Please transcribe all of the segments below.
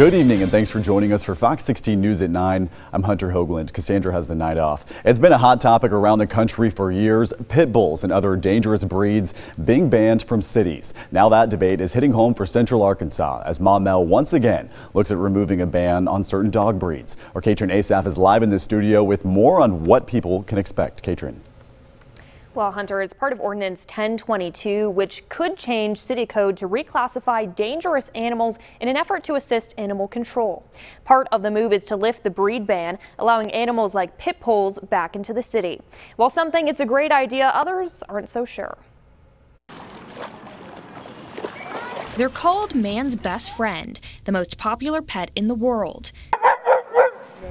Good evening, and thanks for joining us for Fox 16 News at 9. I'm Hunter Hoagland. Cassandra has the night off. It's been a hot topic around the country for years, pit bulls and other dangerous breeds being banned from cities. Now that debate is hitting home for Central Arkansas as Maumelle once again looks at removing a ban on certain dog breeds. Our Katrina Saph is live in the studio with more on what people can expect. Katrina. Well, Hunter, it's part of Ordinance 1022, which could change city code to reclassify dangerous animals in an effort to assist animal control. Part of the move is to lift the breed ban, allowing animals like pit bulls back into the city. While some think it's a great idea, others aren't so sure. They're called man's best friend, the most popular pet in the world.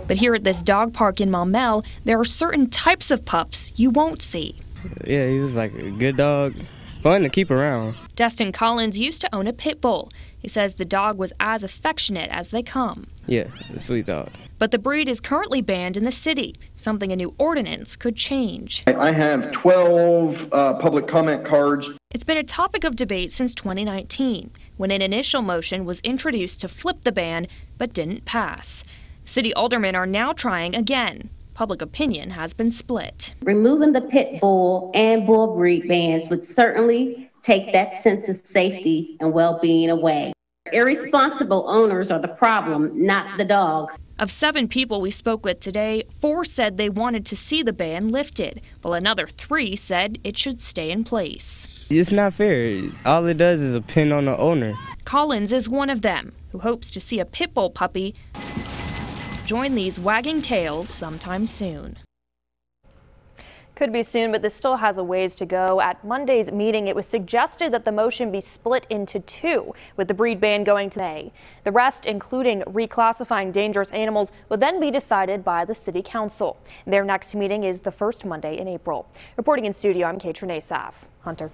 But here at this dog park in Maumelle, there are certain types of pups you won't see. Yeah, he was like a good dog, fun to keep around. Dustin Collins used to own a pit bull. He says the dog was as affectionate as they come. Yeah, a sweet dog. But the breed is currently banned in the city, something a new ordinance could change. I have 12 public comment cards. It's been a topic of debate since 2019, when an initial motion was introduced to flip the ban, but didn't pass. City aldermen are now trying again. Public opinion has been split. Removing the pit bull and bull breed bans would certainly take that sense of safety and well-being away. Irresponsible owners are the problem, not the dogs. Of 7 people we spoke with today, 4 said they wanted to see the ban lifted, while another 3 said it should stay in place. It's not fair. All it does is depend on the owner. Collins is one of them, who hopes to see a pit bull puppy join these wagging tails sometime soon. Could be soon, but this still has a ways to go. At Monday's meeting, it was suggested that the motion be split into 2, with the breed ban going to May. The rest, including reclassifying dangerous animals, would then be decided by the City Council. Their next meeting is the first Monday in April. Reporting in studio, I'm Katrina Saph. Hunter.